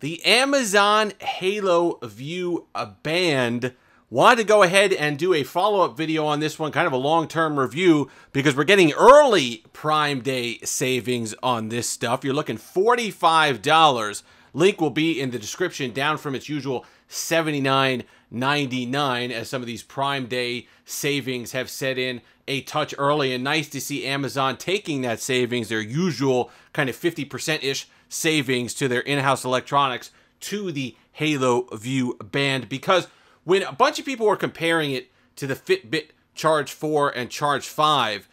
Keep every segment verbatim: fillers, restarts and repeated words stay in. The Amazon Halo View Band. Wanted to go ahead and do a follow-up video on this one, kind of a long-term review, because we're getting early Prime Day savings on this stuff. You're looking forty-five dollars. Link will be in the description, down from its usual seventy-nine ninety-nine, as some of these Prime Day savings have set in a touch early, and nice to see Amazon taking that savings, their usual kind of fifty percent-ish savings to their in-house electronics, to the Halo View Band, because when a bunch of people were comparing it to the Fitbit Charge four and Charge five,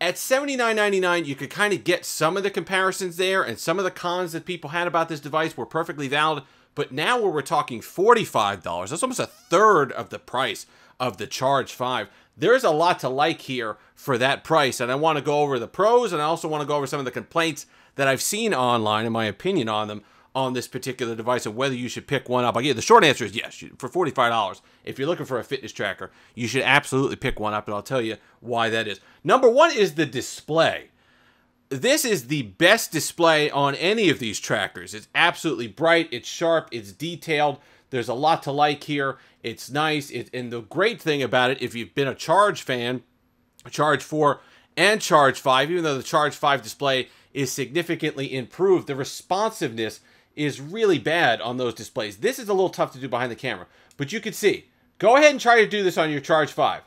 at seventy-nine ninety-nine, you could kind of get some of the comparisons there, and some of the cons that people had about this device were perfectly valid. But now where we're talking forty-five dollars, that's almost a third of the price of the Charge five. There's a lot to like here for that price, and I want to go over the pros, and I also want to go over some of the complaints that I've seen online and my opinion on them, on this particular device, and whether you should pick one up. Again, the short answer is yes. For forty-five dollars, if you're looking for a fitness tracker, you should absolutely pick one up, and I'll tell you why that is. Number one is the display. This is the best display on any of these trackers. It's absolutely bright, it's sharp, it's detailed. There's a lot to like here. It's nice, it, and the great thing about it, if you've been a Charge fan, Charge four and Charge five, even though the Charge five display is significantly improved, the responsiveness is really bad on those displays. This is a little tough to do behind the camera, but you can see. Go ahead and try to do this on your Charge five.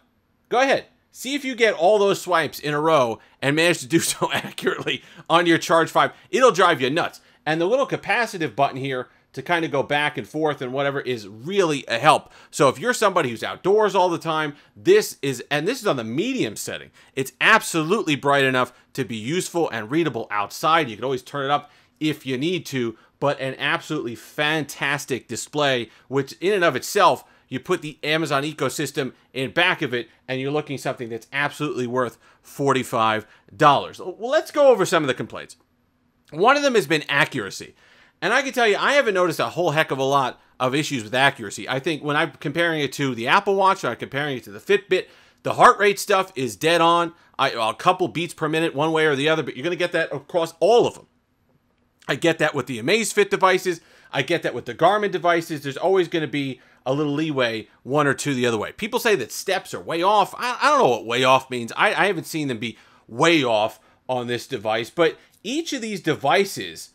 Go ahead. See if you get all those swipes in a row and manage to do so accurately on your Charge five. It'll drive you nuts. And the little capacitive button here to kind of go back and forth and whatever is really a help. So if you're somebody who's outdoors all the time, this is, and this is on the medium setting, it's absolutely bright enough to be useful and readable outside. You can always turn it up if you need to, but an absolutely fantastic display, which in and of itself, you put the Amazon ecosystem in back of it, and you're looking at something that's absolutely worth forty-five dollars. Well, let's go over some of the complaints. One of them has been accuracy. And I can tell you, I haven't noticed a whole heck of a lot of issues with accuracy. I think when I'm comparing it to the Apple Watch, or I'm comparing it to the Fitbit, the heart rate stuff is dead on. I, a couple beats per minute, one way or the other, but you're going to get that across all of them. I get that with the Amazfit devices. I get that with the Garmin devices. There's always going to be a little leeway one or two the other way. People say that steps are way off. I, I don't know what way off means. I, I haven't seen them be way off on this device. But each of these devices,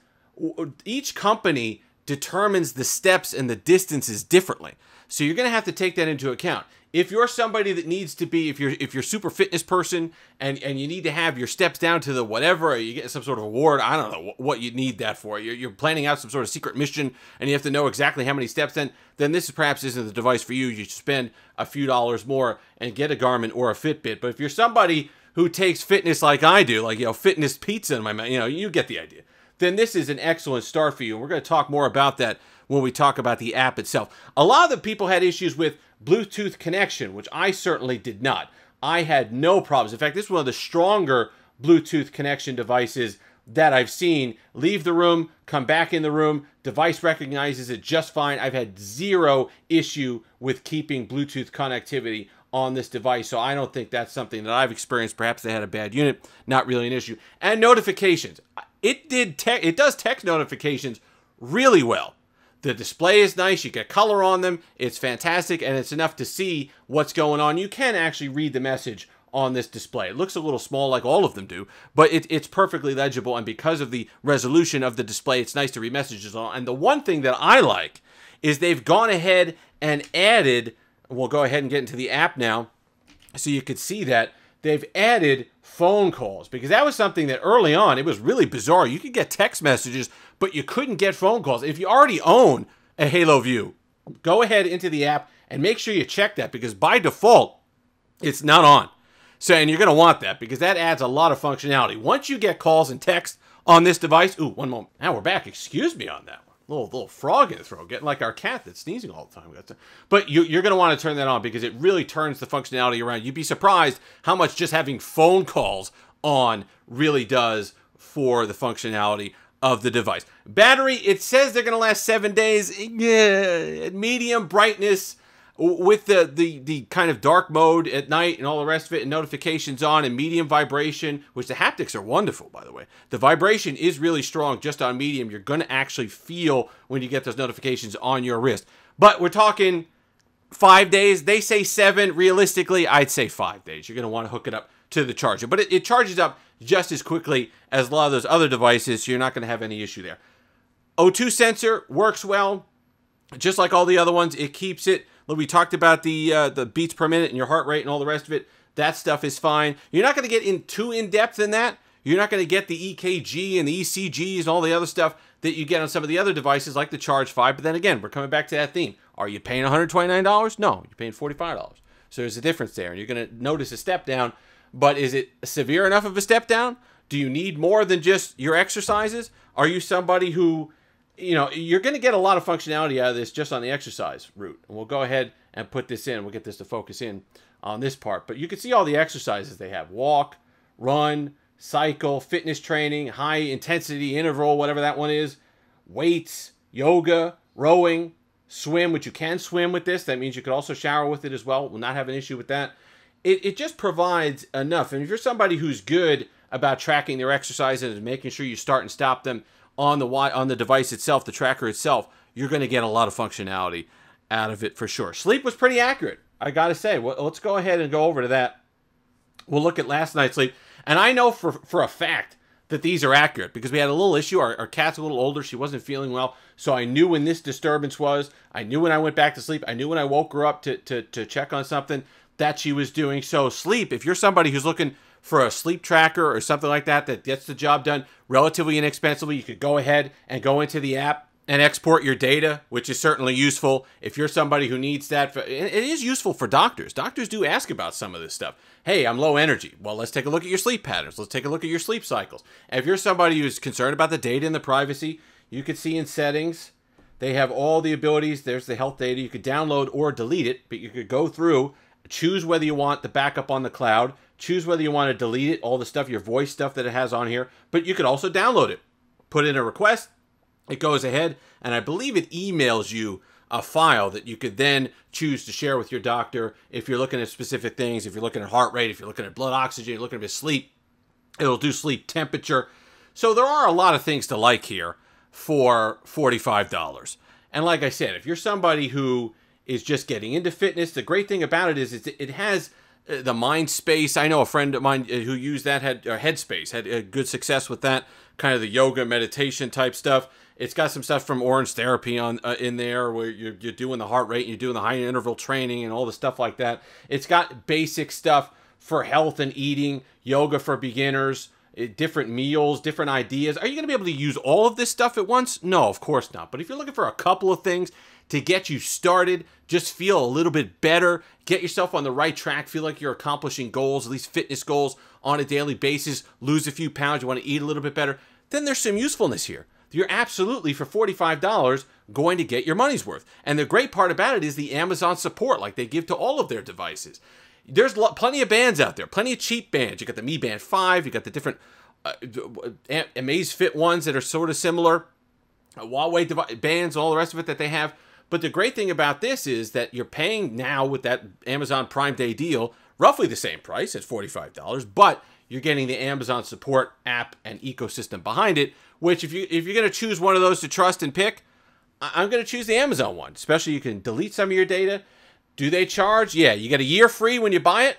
each company determines the steps and the distances differently. So you're going to have to take that into account. If you're somebody that needs to be, if you're if you're super fitness person and, and you need to have your steps down to the whatever, or you get some sort of award, I don't know what you need that for. You're, you're planning out some sort of secret mission and you have to know exactly how many steps, then, then this perhaps isn't the device for you. You should spend a few dollars more and get a Garmin or a Fitbit. But if you're somebody who takes fitness like I do, like, you know, fitness pizza in my mouth, you know, you get the idea, then this is an excellent start for you. And we're going to talk more about that when we talk about the app itself. A lot of the people had issues with Bluetooth connection, which I certainly did not. I had no problems. In fact, this is one of the stronger Bluetooth connection devices that I've seen. Leave the room, come back in the room, device recognizes it just fine. I've had zero issue with keeping Bluetooth connectivity on this device, so I don't think that's something that I've experienced. Perhaps they had a bad unit, not really an issue. And notifications. It did te- it does text notifications really well. The display is nice, you get color on them, it's fantastic, and it's enough to see what's going on. You can actually read the message on this display. It looks a little small, like all of them do, but it, it's perfectly legible, and because of the resolution of the display, it's nice to read messages on. And the one thing that I like is they've gone ahead and added, we'll go ahead and get into the app now, so you could see that, they've added phone calls, because that was something that early on, it was really bizarre. You could get text messages, but you couldn't get phone calls. If you already own a Halo View, go ahead into the app and make sure you check that, because by default, it's not on. So, and you're going to want that, because that adds a lot of functionality. Once you get calls and text on this device, ooh, one moment, now we're back, excuse me on that one. Little, little frog in the throat, getting like our cat that's sneezing all the time. But you, you're going to want to turn that on, because it really turns the functionality around. You'd be surprised how much just having phone calls on really does for the functionality of the device. Battery, it says they're going to last seven days. Yeah, medium brightness. with the, the, the kind of dark mode at night and all the rest of it, and notifications on, and medium vibration, which the haptics are wonderful, by the way. The vibration is really strong just on medium. You're going to actually feel when you get those notifications on your wrist. But we're talking five days. They say seven. Realistically, I'd say five days. You're going to want to hook it up to the charger. But it, it charges up just as quickly as a lot of those other devices, so you're not going to have any issue there. O two sensor works well. Just like all the other ones, it keeps it. We talked about the uh, the beats per minute and your heart rate and all the rest of it. That stuff is fine. You're not going to get in too in-depth in that. You're not going to get the E K G and the E C Gs and all the other stuff that you get on some of the other devices like the Charge five. But then again, we're coming back to that theme. Are you paying one hundred twenty-nine dollars? No, you're paying forty-five dollars. So there's a difference there. And you're going to notice a step down. But is it severe enough of a step down? Do you need more than just your exercises? Are you somebody who... You know, you're going to get a lot of functionality out of this just on the exercise route. And we'll go ahead and put this in. We'll get this to focus in on this part. But you can see all the exercises they have. Walk, run, cycle, fitness training, high intensity interval, whatever that one is. Weights, yoga, rowing, swim, which you can swim with this. That means you could also shower with it as well. We'll not have an issue with that. It, it just provides enough. And if you're somebody who's good about tracking their exercises and making sure you start and stop them, on the on the device itself, the tracker itself, you're going to get a lot of functionality out of it for sure. Sleep was pretty accurate, I got to say. Well, let's go ahead and go over to that. We'll look at last night's sleep. And I know for, for a fact that these are accurate because we had a little issue. Our, our cat's a little older. She wasn't feeling well. So I knew when this disturbance was. I knew when I went back to sleep. I knew when I woke her up to, to, to check on something that she was doing. So sleep, if you're somebody who's looking for a sleep tracker or something like that that gets the job done relatively inexpensively, you could go ahead and go into the app and export your data, which is certainly useful if you're somebody who needs that. It is useful for doctors. Doctors do ask about some of this stuff. Hey, I'm low energy. Well, let's take a look at your sleep patterns. Let's take a look at your sleep cycles. And if you're somebody who's concerned about the data and the privacy, you could see in settings, they have all the abilities. There's the health data. You could download or delete it, but you could go through, choose whether you want the backup on the cloud, choose whether you want to delete it, all the stuff, your voice stuff that it has on here, but you could also download it. Put in a request, it goes ahead, and I believe it emails you a file that you could then choose to share with your doctor if you're looking at specific things, if you're looking at heart rate, if you're looking at blood oxygen, you're looking at sleep, it'll do sleep temperature. So there are a lot of things to like here for forty-five dollars. And like I said, if you're somebody who is just getting into fitness, the great thing about it is it has the Mindspace. I know a friend of mine who used that, had or Headspace, had a good success with that, kind of the yoga meditation type stuff. It's got some stuff from Orange Therapy on uh, in there where you're, you're doing the heart rate and you're doing the high interval training and all the stuff like that. It's got basic stuff for health and eating, yoga for beginners, different meals, different ideas. Are you going to be able to use all of this stuff at once? No, of course not. But if you're looking for a couple of things to get you started, just feel a little bit better, get yourself on the right track, feel like you're accomplishing goals, at least fitness goals, on a daily basis, lose a few pounds, you want to eat a little bit better, then there's some usefulness here. You're absolutely, for forty-five dollars, going to get your money's worth. And the great part about it is the Amazon support, like they give to all of their devices. There's plenty of bands out there, plenty of cheap bands. You got the Mi Band five, you got the different uh, Amazfit ones that are sort of similar, uh, Huawei bands, all the rest of it that they have. But the great thing about this is that you're paying now with that Amazon Prime Day deal, roughly the same price, it's forty-five dollars, but you're getting the Amazon support app and ecosystem behind it, which if, you, if you're going to choose one of those to trust and pick, I'm going to choose the Amazon one, especially you can delete some of your data. Do they charge? Yeah, you get a year free when you buy it,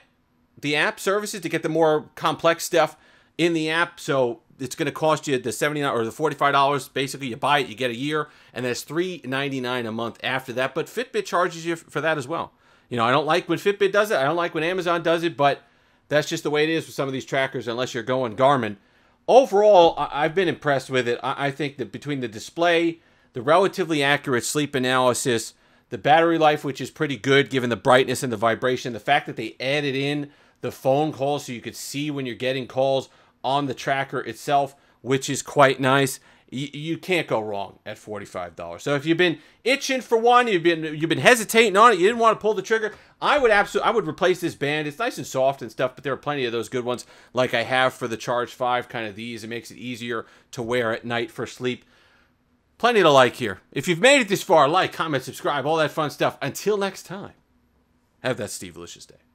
the app services to get the more complex stuff in the app. So it's going to cost you the seventy-nine dollars or the forty-five dollars. Basically, you buy it, you get a year, and that's three ninety-nine a month after that. But Fitbit charges you for that as well. You know, I don't like when Fitbit does it. I don't like when Amazon does it, but that's just the way it is with some of these trackers, unless you're going Garmin. Overall, I've been impressed with it. I think that between the display, the relatively accurate sleep analysis, the battery life, which is pretty good given the brightness and the vibration, the fact that they added in the phone calls so you could see when you're getting calls on the tracker itself, which is quite nice. Y you can't go wrong at forty-five dollars. So if you've been itching for one, you've been you've been hesitating on it, you didn't want to pull the trigger, I would absolutely I would replace this band. It's nice and soft and stuff, but there are plenty of those good ones like I have for the Charge five, kind of these. It makes it easier to wear at night for sleep. Plenty to like here. If you've made it this far, like, comment, subscribe, all that fun stuff. Until next time. Have that Steve-licious day.